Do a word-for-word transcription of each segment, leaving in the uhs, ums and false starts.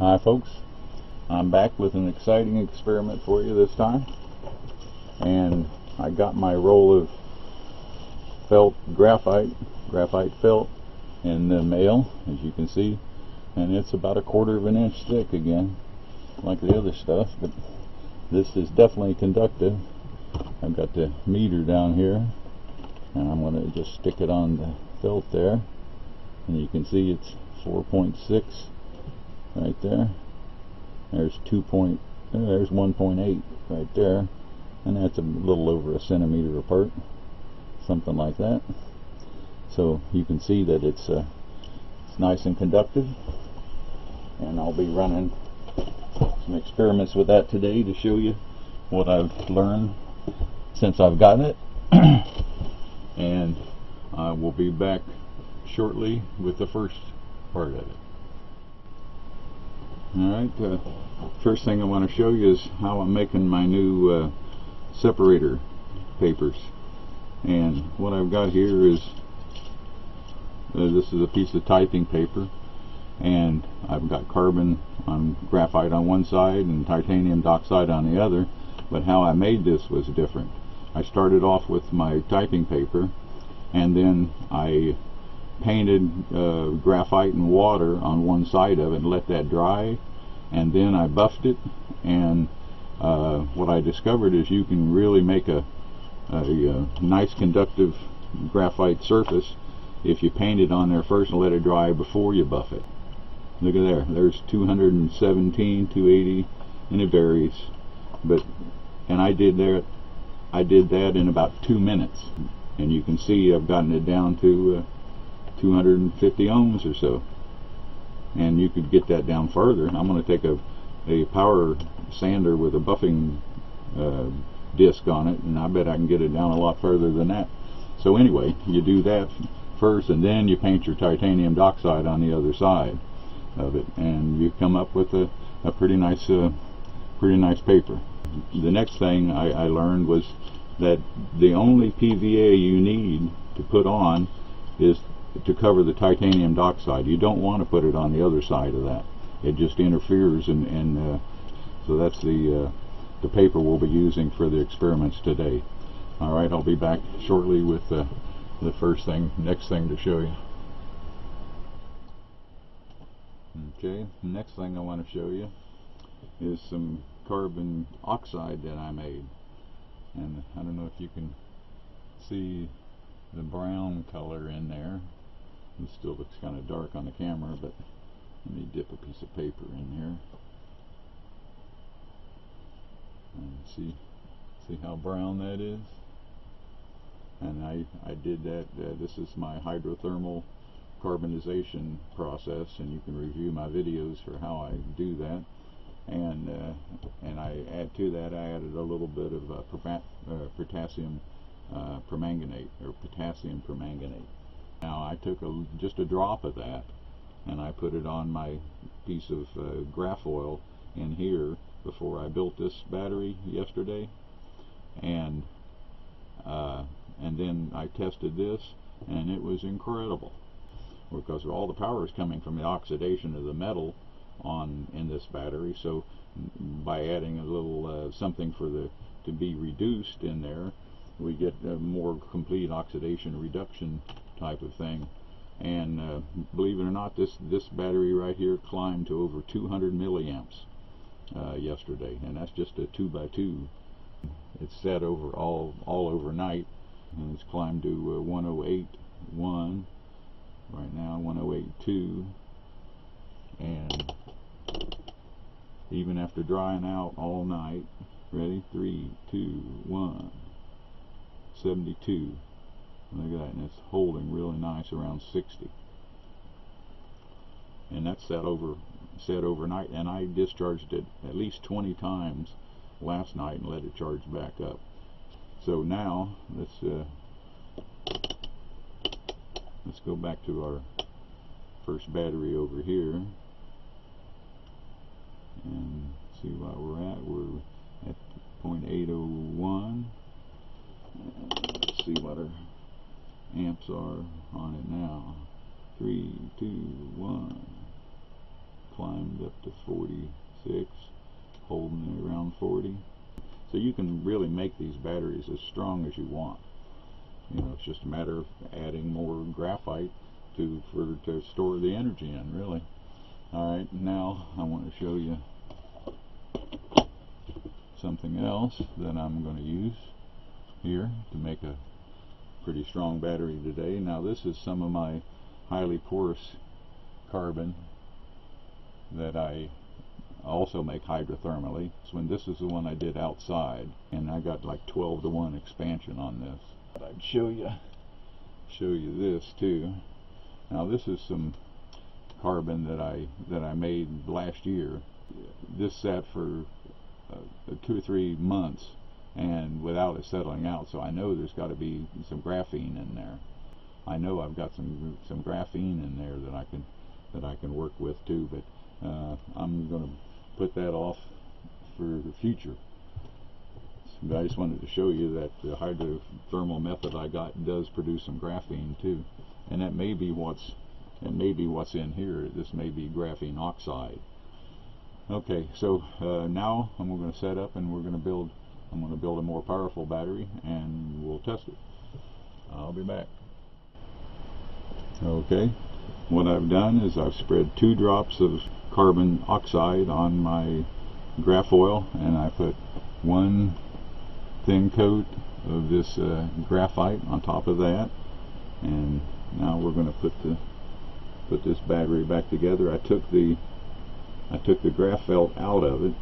Hi folks, I'm back with an exciting experiment for you this time, and I got my roll of felt graphite, graphite felt in the mail, as you can see, and it's about a quarter of an inch thick again, like the other stuff, but this is definitely conductive. I've got the meter down here, and I'm going to just stick it on the felt there, and you can see it's four point six. Right there. There's two point. Uh, there's one point eight right there, and that's a little over a centimeter apart, something like that. So you can see that it's uh, it's nice and conductive, and I'll be running some experiments with that today to show you what I've learned since I've gotten it. And I will be back shortly with the first part of it. Alright, uh, first thing I want to show you is how I'm making my new uh, separator papers. And what I've got here is, uh, this is a piece of typing paper, and I've got carbon on graphite on one side and titanium dioxide on the other, but how I made this was different. I started off with my typing paper, and then I painted uh, graphite and water on one side of it and let that dry, and then I buffed it, and uh, what I discovered is you can really make a, a, a nice conductive graphite surface if you paint it on there first and let it dry before you buff it. Look at there, there's two hundred seventeen, two eighty, and it varies, but and I did there I did that in about two minutes, and you can see I've gotten it down to uh, two hundred fifty ohms or so, and you could get that down further. I'm going to take a, a power sander with a buffing uh, disc on it, and I bet I can get it down a lot further than that. So anyway, you do that first, and then you paint your titanium dioxide on the other side of it, and you come up with a, a pretty nice uh, pretty nice paper. The next thing I, I learned was that the only P V A you need to put on is to cover the titanium dioxide. You don't want to put it on the other side of that. It just interferes, and, and uh, so that's the uh, the paper we'll be using for the experiments today. All right, I'll be back shortly with uh, the first thing, next thing to show you. Okay, next thing I want to show you is some carbon oxide that I made, and I don't know if you can see the brown color in there. It still looks kind of dark on the camera, but let me dip a piece of paper in here and see see how brown that is. And I, I did that. Uh, this is my hydrothermal carbonization process, and you can review my videos for how I do that. And uh, and I add to that, I added a little bit of uh, uh, potassium uh, permanganate, or potassium permanganate. Now I took a, just a drop of that, and I put it on my piece of uh, graphoil in here before I built this battery yesterday, and uh, and then I tested this, and it was incredible, because all the power is coming from the oxidation of the metal on in this battery. So by adding a little uh, something for the to be reduced in there, we get a more complete oxidation reduction type of thing. And uh, believe it or not, this this battery right here climbed to over two hundred milliamps uh, yesterday, and that's just a two by two. It's set over all all overnight, and it's climbed to uh, one oh eight point one right now, one oh eight point two, and even after drying out all night. Ready? Three, two, one. seventy-two. Look at that, and it's holding really nice around sixty, and that's set over set overnight. And I discharged it at least twenty times last night and let it charge back up. So now let's uh, let's go back to our first battery over here and see what we're at. We're at point eight oh one. Let's see what our amps are on it now. Three, two, one. Climbed up to forty-six, holding it around forty. So you can really make these batteries as strong as you want. You know, it's just a matter of adding more graphite to for to store the energy in, really. Alright, now I want to show you something else that I'm going to use here to make a pretty strong battery today. Now this is some of my highly porous carbon that I also make hydrothermally. So when this is the one I did outside, and I got like twelve to one expansion on this. I'd show you show you this too. Now this is some carbon that I that I made last year. This sat for uh, two or three months and without it settling out, so I know there's got to be some graphene in there. I know I've got some some graphene in there that I can that I can work with too, but uh, I'm going to put that off for the future. So I just wanted to show you that the hydrothermal method I got does produce some graphene too, and that may be what's that may be what's in here. This may be graphene oxide. Okay, so uh, now I'm going to set up and we're going to build. I'm going to build a more powerful battery and we'll test it. I'll be back. Okay, what I've done is I've spread two drops of carbon oxide on my graph oil, and I put one thin coat of this uh, graphite on top of that, and now we're going to put the put this battery back together. I took the I took the graphite out of it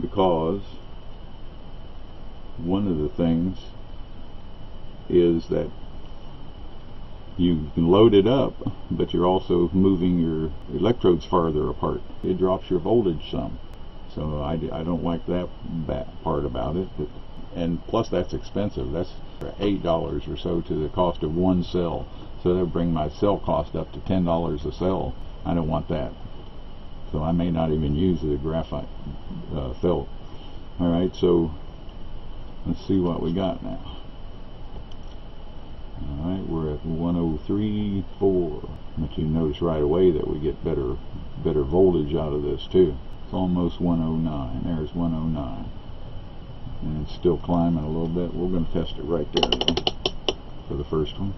because one of the things is that you can load it up, but you're also moving your electrodes farther apart. It drops your voltage some, so I, I don't like that part about it. But, and plus that's expensive. That's eight dollars or so to the cost of one cell, so that'll bring my cell cost up to ten dollars a cell. I don't want that, so I may not even use the graphite uh, felt. Alright, so let's see what we got now. Alright, we're at one oh three point four, but you notice right away that we get better better voltage out of this too. It's almost one oh nine. There's one oh nine, and it's still climbing a little bit. We're going to test it right there for the first one.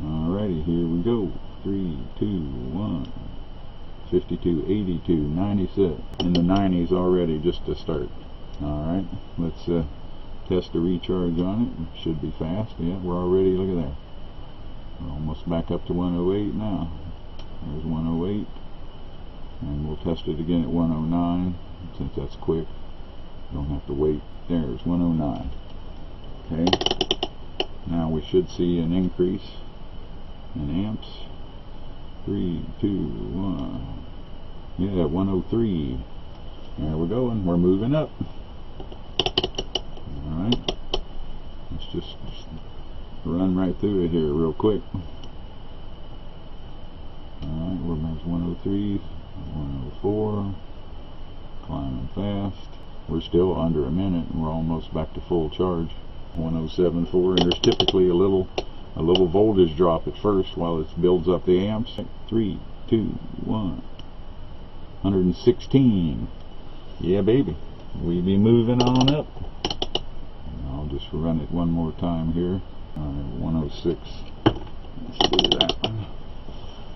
Alrighty, here we go. Three, two, one. Fifty-two, eighty-two, ninety-six, in the nineties already just to start. Alright, let's uh test the recharge on it. It should be fast. Yeah, we're already, look at that. We're almost back up to one oh eight now. There's one oh eight. And we'll test it again at one oh nine, since that's quick. Don't have to wait. There's one oh nine. Okay. Now we should see an increase in amps. three, two, one. Yeah, one oh three. There we're going. We're moving up. Alright, let's just, just run right through it here real quick. Alright, we're at one oh three, one oh four, climbing fast. We're still under a minute and we're almost back to full charge. one oh seven point four, and there's typically a little a little voltage drop at first while it builds up the amps. three, two, one, one hundred sixteen. Yeah baby, we be moving on up. Just run it one more time here. Alright, one oh six. Let's do that one.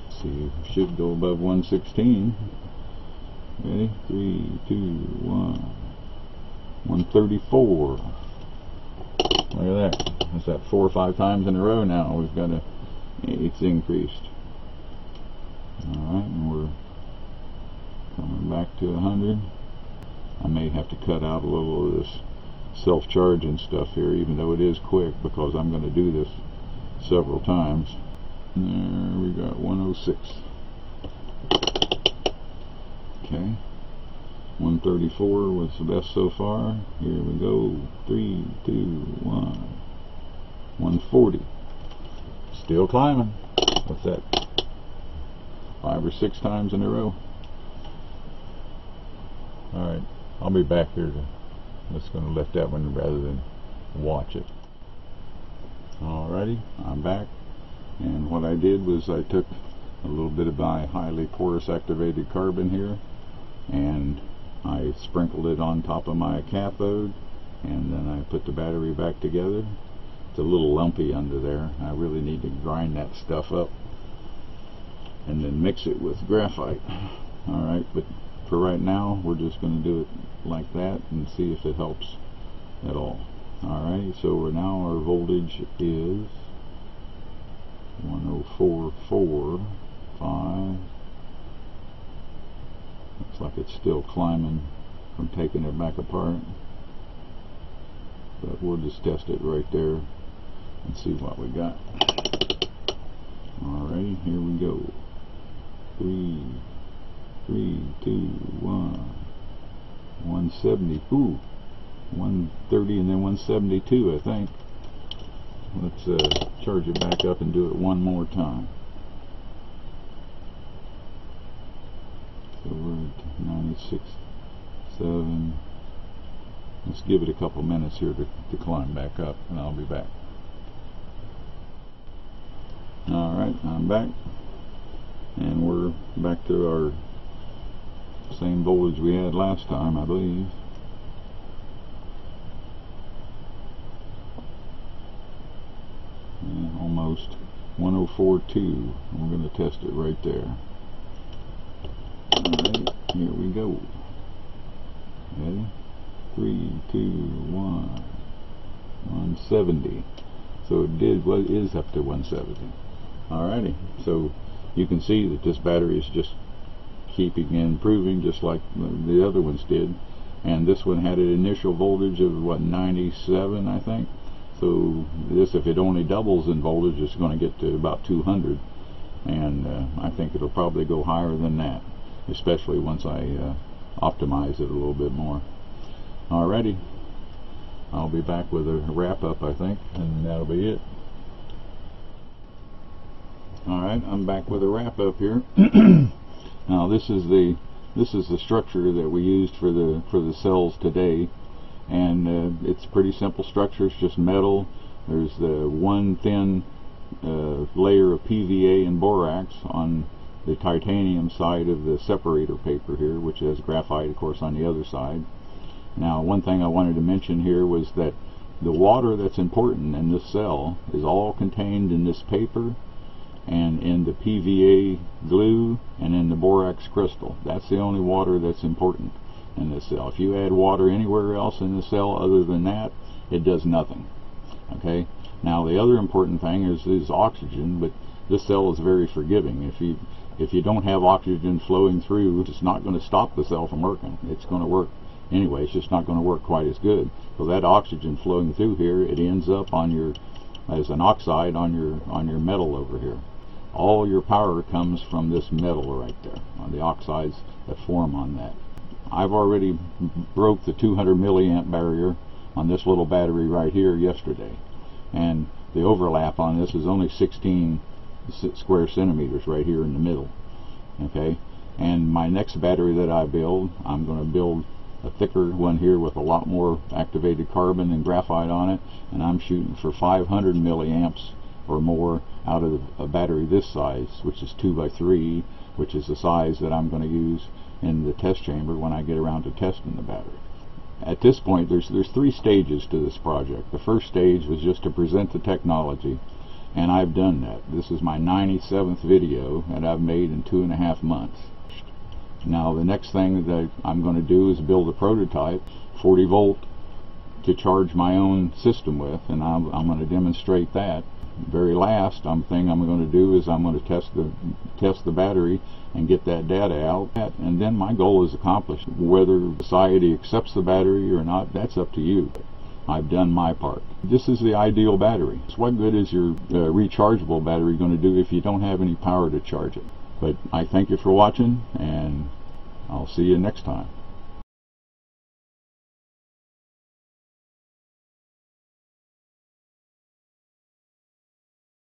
Let's see, it should go above one sixteen. Ready? three, two, one. one thirty-four. Look at that. That's that four or five times in a row now. We've got a, it's increased. Alright, and we're coming back to one hundred. I may have to cut out a little of this self-charge and stuff here, even though it is quick, because I'm going to do this several times. There we got one oh six. Okay, one thirty-four was the best so far. Here we go. Three, two, one. One forty, still climbing. What's that, five or six times in a row? Alright, I'll be back here to Just going to let that one rather than watch it. Alrighty, I'm back, and what I did was I took a little bit of my highly porous activated carbon here, and I sprinkled it on top of my cathode, and then I put the battery back together. It's a little lumpy under there. I really need to grind that stuff up and then mix it with graphite. Alright, but for right now we're just going to do it like that and see if it helps at all. Alright, so now our voltage is one oh four point four five. Looks like it's still climbing from taking it back apart, but we'll just test it right there and see what we got. Alright, here we go. Three, three, two, one. one seventy, ooh, one thirty, and then one seventy-two, I think. Let's uh, charge it back up and do it one more time. So we're at ninety-six point seven. Let's give it a couple minutes here to, to climb back up, and I'll be back. Alright, I'm back, and we're back to our same voltage we had last time, I believe. Yeah, almost one oh four point two, and we're going to test it right there. Alright, here we go. Ready? three, two, one. one seventy. So it did, well, it is up to one seventy. Alrighty, so you can see that this battery is just keeping improving just like the other ones did, and this one had an initial voltage of what, ninety-seven, I think. So this, if it only doubles in voltage, it's going to get to about two hundred, and uh, I think it'll probably go higher than that, especially once I uh, optimize it a little bit more. Alrighty, I'll be back with a wrap-up, I think, and that'll be it. Alright, I'm back with a wrap-up here. Now this is the this is the structure that we used for the for the cells today, and uh, it's a pretty simple structure. It's just metal. There's the one thin uh, layer of P V A and borax on the titanium side of the separator paper here, which has graphite, of course, on the other side. Now, one thing I wanted to mention here was that the water that's important in this cell is all contained in this paper, and in the P V A glue, and in the borax crystal. That's the only water that's important in this cell. If you add water anywhere else in the cell other than that, it does nothing. Okay. Now the other important thing is, is oxygen, but this cell is very forgiving. If you if you don't have oxygen flowing through, it's not going to stop the cell from working. It's going to work anyway. It's just not going to work quite as good. So that oxygen flowing through here, it ends up on your as an oxide on your on your metal over here. All your power comes from this metal right there, on the oxides that form on that. I've already broke the two hundred milliamp barrier on this little battery right here yesterday, and the overlap on this is only sixteen square centimeters right here in the middle. Okay, and my next battery that I build, I'm going to build a thicker one here with a lot more activated carbon and graphite on it, and I'm shooting for five hundred milliamps or more out of a battery this size, which is two by three, which is the size that I'm going to use in the test chamber when I get around to testing the battery. At this point, there's there's three stages to this project. The first stage was just to present the technology, and I've done that. This is my ninety-seventh video that I've made in two and a half months. Now the next thing that I'm going to do is build a prototype, forty volt, to charge my own system with, and I'm, I'm going to demonstrate that. Very last um, thing I'm going to do is I'm going to test the test the battery and get that data out, and then my goal is accomplished. Whether society accepts the battery or not, that's up to you. I've done my part. This is the ideal battery. So what good is your uh, rechargeable battery going to do if you don't have any power to charge it? But I thank you for watching, and I'll see you next time.